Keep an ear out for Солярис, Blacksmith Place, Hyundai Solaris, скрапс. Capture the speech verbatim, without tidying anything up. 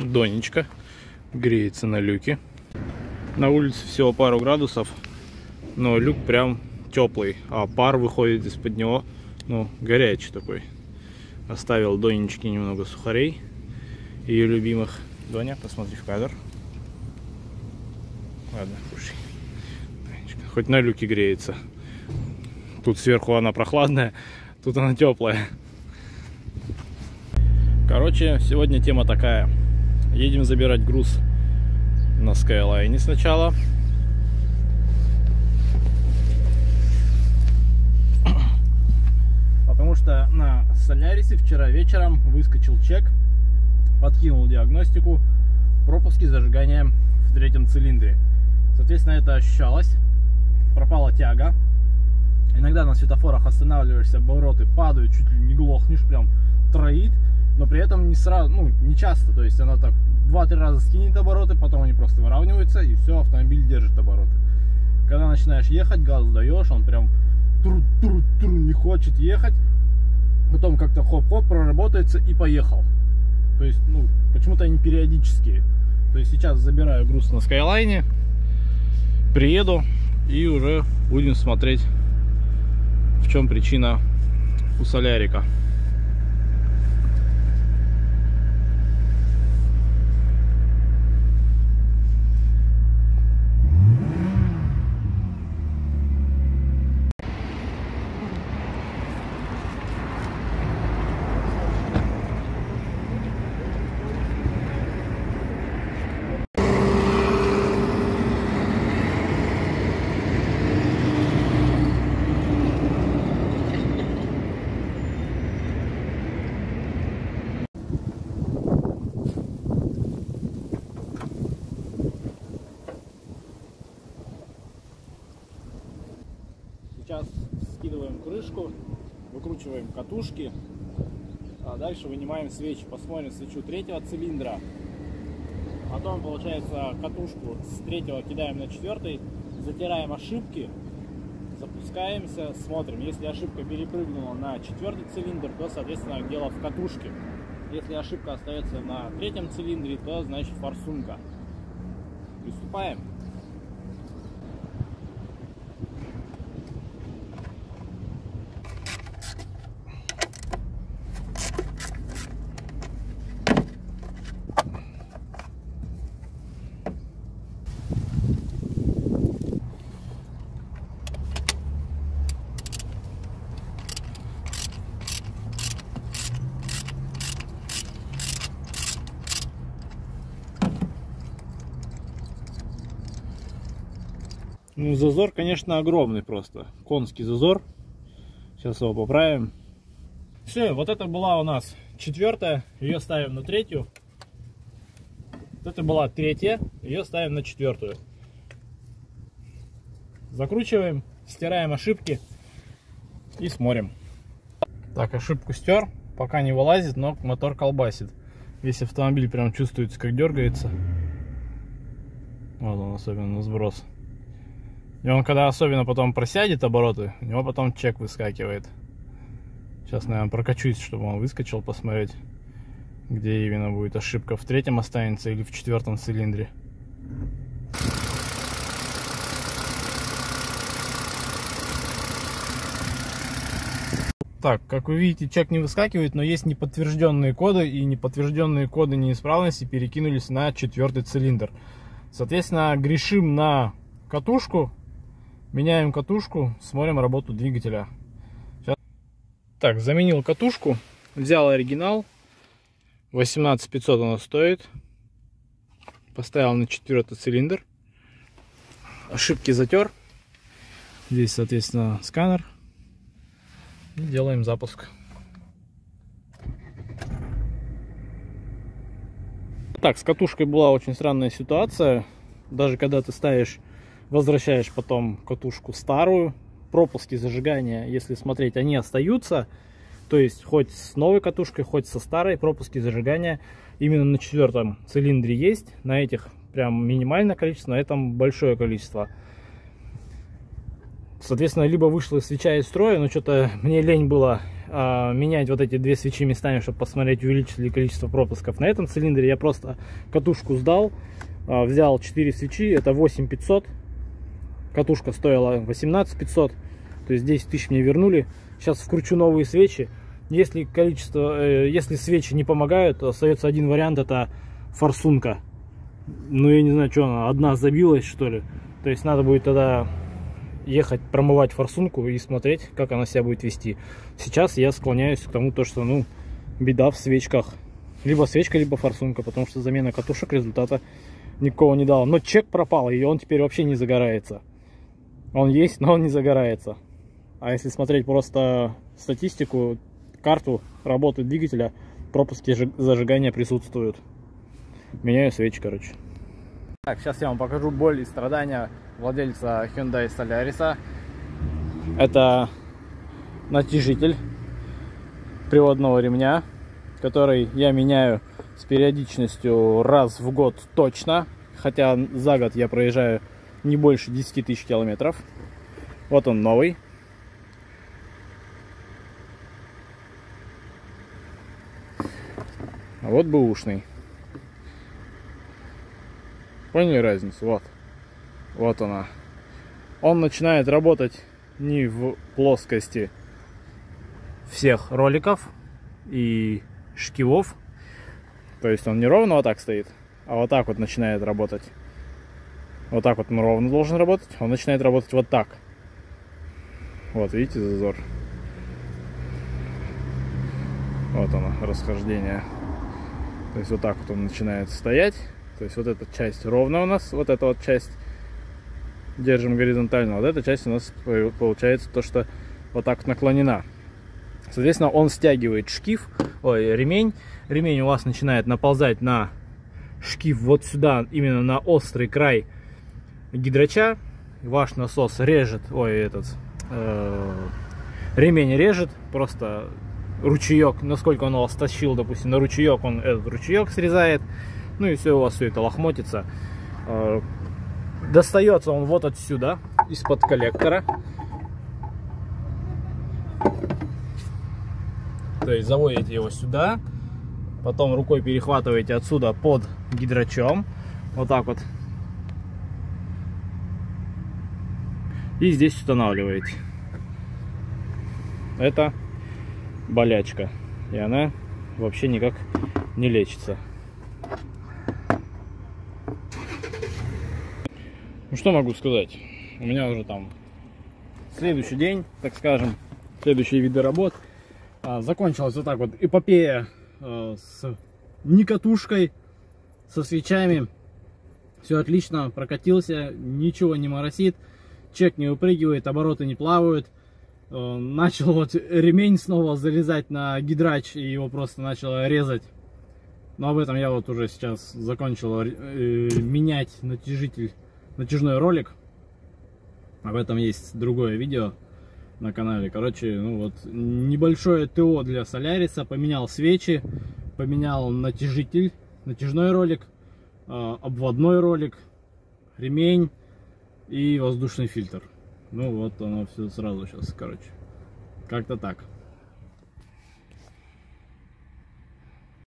Донечка греется на люке. На улице всего пару градусов, но люк прям теплый, а пар выходит из-под него, ну, горячий такой. Оставил Донечке немного сухарей, ее любимых. Доня, посмотри в кадр. Ладно, кушай. Донечка хоть на люке греется. Тут сверху она прохладная, тут она теплая. Короче, сегодня тема такая. Едем забирать груз на Skyline сначала. Потому что на Solaris вчера вечером выскочил чек, подкинул диагностику, пропуски зажигания в третьем цилиндре. Соответственно, это ощущалось. Пропала тяга. Иногда на светофорах останавливаешься, обороты падают, чуть ли не глохнешь, прям троит. Но при этом не сразу, ну, не часто. То есть она так два-три раза скинет обороты, потом они просто выравниваются, и все, автомобиль держит обороты. Когда начинаешь ехать, газ даешь, он прям тру-тру-тру не хочет ехать. Потом как-то хоп-хоп проработается и поехал. То есть, ну, почему-то они периодические. То есть сейчас забираю груз на Skyline, приеду и уже будем смотреть, в чем причина у солярика. Сейчас скидываем крышку, выкручиваем катушки, а дальше вынимаем свечи. Посмотрим свечу третьего цилиндра. Потом, получается, катушку с третьего кидаем на четвертый, затираем ошибки, запускаемся, смотрим. Если ошибка перепрыгнула на четвертый цилиндр, то, соответственно, дело в катушке. Если ошибка остается на третьем цилиндре, то, значит, форсунка. Приступаем. Ну, зазор, конечно, огромный просто. Конский зазор. Сейчас его поправим. Все, вот это была у нас четвертая. Ее ставим на третью. Вот это была третья. Ее ставим на четвертую. Закручиваем, стираем ошибки и смотрим. Так, ошибку стер. Пока не вылазит, но мотор колбасит. Весь автомобиль прям чувствуется, как дергается. Вот он, особенно сброс. И он, когда особенно потом просядет обороты, у него потом чек выскакивает. Сейчас, наверное, прокачусь, чтобы он выскочил, посмотреть, где именно будет ошибка. В третьем останется или в четвертом цилиндре. Так, как вы видите, чек не выскакивает, но есть неподтвержденные коды, и неподтвержденные коды неисправности перекинулись на четвертый цилиндр. Соответственно, грешим на катушку. Меняем катушку, смотрим работу двигателя. Сейчас. Так, заменил катушку, взял оригинал, восемнадцать тысяч пятьсот она стоит, поставил на четвертый цилиндр, ошибки затер, здесь, соответственно, сканер, и делаем запуск. Так, с катушкой была очень странная ситуация, даже когда ты ставишь, возвращаешь потом катушку старую, пропуски зажигания, если смотреть, они остаются. То есть хоть с новой катушкой, хоть со старой, пропуски зажигания именно на четвертом цилиндре есть. На этих прям минимальное количество, на этом большое количество. Соответственно, либо вышла свеча из строя, но что-то мне лень было э, менять вот эти две свечи местами, чтобы посмотреть, увеличили ли количество пропусков. На этом цилиндре я просто катушку сдал, э, взял четыре свечи, это восемь тысяч пятьсот. Катушка стоила восемнадцать тысяч пятьсот, то есть десять тысяч мне вернули. Сейчас вкручу новые свечи. Если количество, э, если свечи не помогают, то остается один вариант, это форсунка. Ну, я не знаю, что она, одна забилась, что ли. То есть надо будет тогда ехать промывать форсунку и смотреть, как она себя будет вести. Сейчас я склоняюсь к тому, то, что, ну, беда в свечках. Либо свечка, либо форсунка, потому что замена катушек результата никакого не дала. Но чек пропал, и он теперь вообще не загорается. Он есть, но он не загорается. А если смотреть просто статистику, карту работы двигателя, пропуски зажигания присутствуют. Меняю свечи, короче. Так, сейчас я вам покажу боль и страдания владельца Hyundai Solaris. Это натяжитель приводного ремня, который я меняю с периодичностью раз в год точно. Хотя за год я проезжаю не больше десяти тысяч километров. Вот он новый. А вот бэушный. Поняли разницу? Вот. Вот она. Он начинает работать не в плоскости всех роликов и шкивов. То есть он не ровно вот так стоит, а вот так вот начинает работать. Вот так вот он ровно должен работать. Он начинает работать вот так. Вот, видите зазор? Вот оно, расхождение. То есть вот так вот он начинает стоять. То есть вот эта часть ровно у нас, вот эта вот часть держим горизонтально, вот эта часть у нас получается то, что вот так наклонена. Соответственно, он стягивает шкив, ой, ремень. Ремень у вас начинает наползать на шкив вот сюда, именно на острый край гидрача. Ваш насос режет, ой, этот э, ремень режет, просто ручеек, насколько он вас тащил, допустим, на ручеек, он этот ручеек срезает. Ну и все, у вас все это лохмотится. Достается он вот отсюда, из-под коллектора. То есть заводите его сюда, потом рукой перехватываете отсюда под гидрачом. Вот так вот. И здесь устанавливаете. Это болячка. И она вообще никак не лечится. Ну что могу сказать, у меня уже там следующий день, так скажем, следующие виды работ. А, закончилась вот так вот эпопея а, с не катушкой, со свечами. Все отлично, прокатился, ничего не моросит, чек не выпрыгивает, обороты не плавают. А, начал вот ремень снова залезать на гидрач и его просто начало резать. Но об этом я вот уже сейчас закончил э, менять натяжитель. Натяжной ролик, об этом есть другое видео на канале. Короче, ну вот небольшое ТО для Solaris. Поменял свечи, поменял натяжитель, натяжной ролик, обводной ролик, ремень и воздушный фильтр. Ну вот оно все сразу сейчас, короче, как-то так.